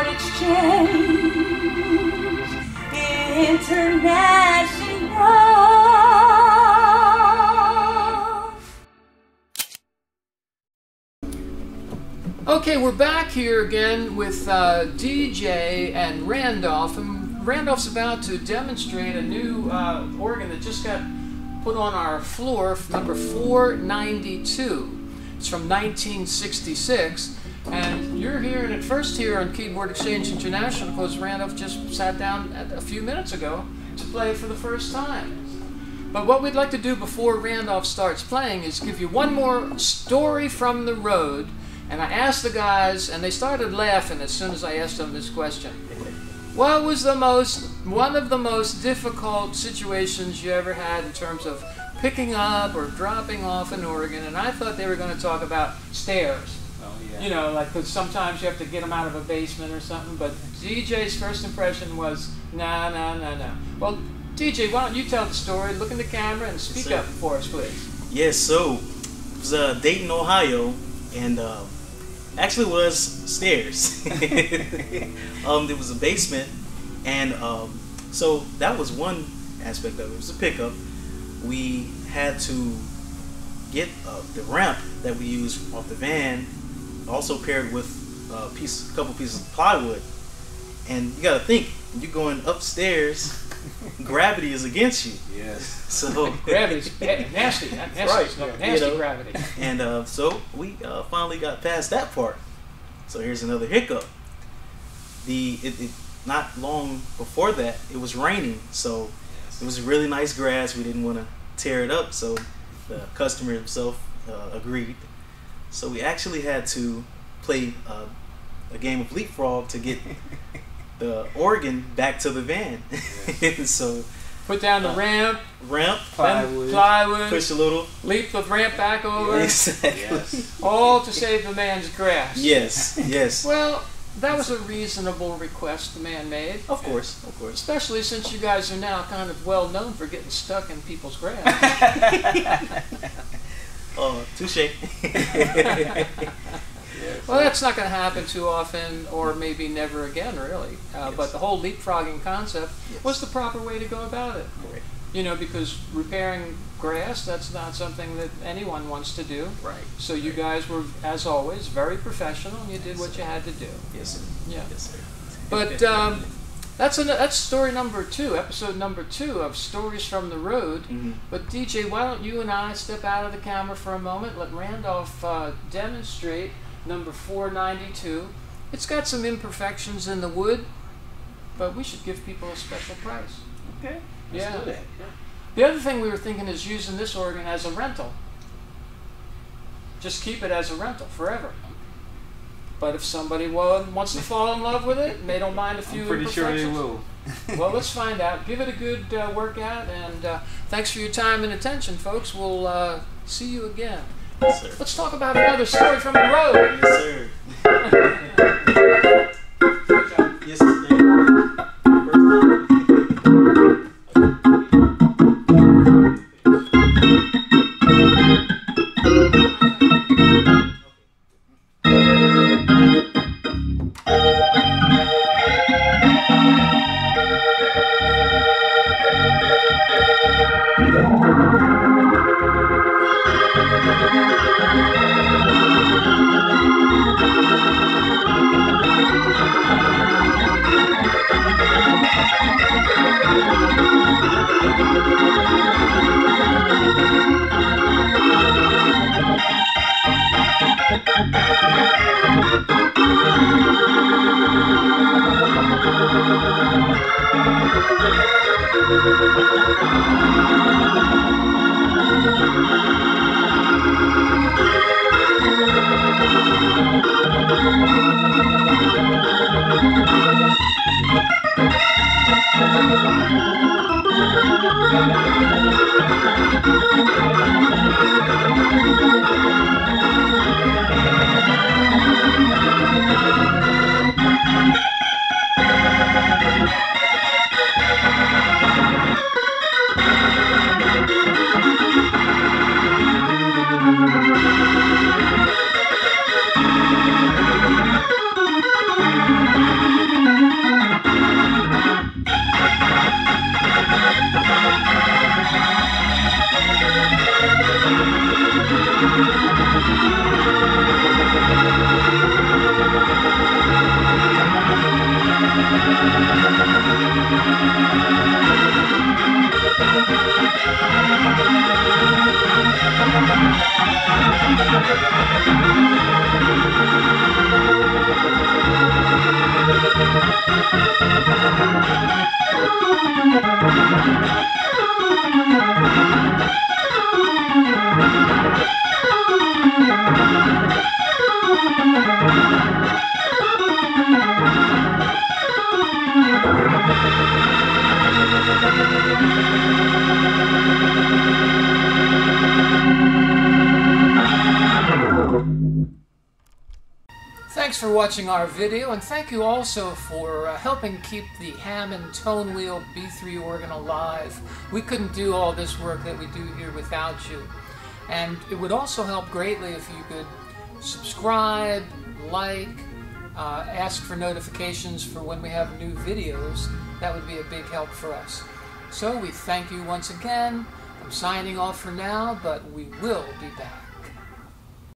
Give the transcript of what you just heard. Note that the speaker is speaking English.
Keyboard Exchange International. Okay, we're back here again with DJ and Randolph. And Randolph's about to demonstrate a new organ that just got put on our floor, number 492. It's from 1966, and you're hearing it first here on Keyboard Exchange International because Randolph just sat down a few minutes ago to play for the first time. But what we'd like to do before Randolph starts playing is give you one more story from the road. And I asked the guys, and they started laughing as soon as I asked them this question. What was the one of the most difficult situations you ever had in terms of picking up or dropping off an organ? And I thought they were going to talk about stairs. Oh, yeah. You know, like, because sometimes you have to get them out of a basement or something. But DJ's first impression was, no. Well, DJ, why don't you tell the story, look in the camera, and speak up for us, please. Yes, so it was Dayton, Ohio, and actually was stairs. There was a basement, and so that was one aspect of it. It was a pickup. We had to get the ramp that we used off the van, also paired with a couple pieces of plywood. And you got to think, you're going upstairs. Gravity is against you. Yes. So gravity's nasty. That's right. Stuff, nasty, you know, gravity. And so we finally got past that part. So here's another hiccup. Not long before that, it was raining. So it was really nice grass. We didn't want to tear it up, so the customer himself agreed. So we actually had to play a game of leapfrog to get the organ back to the van. Yeah. So put down the ramp, plywood, push a little, leap the ramp back over. Exactly. Yes. All to save the man's grass. Yes, yes. Well, that was a reasonable request the man made. Of course, of course. Especially since you guys are now kind of well known for getting stuck in people's grass. Oh, touche. Well, that's not going to happen too often, or maybe never again, really. But the whole leapfrogging concept was the proper way to go about it. Right. You know, because repairing grass, that's not something that anyone wants to do. Right. So you guys were, as always, very professional, and you did what you had to do. Yes, sir. Yeah. Yes, sir. But that's story number 2, episode number 2 of Stories from the Road. Mm-hmm. But DJ, why don't you and I step out of the camera for a moment, let Randolph demonstrate number 492. It's got some imperfections in the wood, but we should give people a special price. Okay. Yeah. Yeah. The other thing we were thinking is using this organ as a rental. Just keep it as a rental forever. But if somebody wants to fall in love with it, and they don't mind a few imperfections. I'm pretty sure they will. Well, let's find out. Give it a good workout, and thanks for your time and attention, folks. We'll see you again. Yes, sir. Let's talk about another story from the road. Yes, sir. Good job. Yes, sir. Thanks for watching our video, and thank you also for helping keep the Hammond Tone Wheel B3 organ alive. We couldn't do all this work that we do here without you. And it would also help greatly if you could subscribe, like, ask for notifications for when we have new videos. That would be a big help for us. So we thank you once again. I'm signing off for now, but we will be back.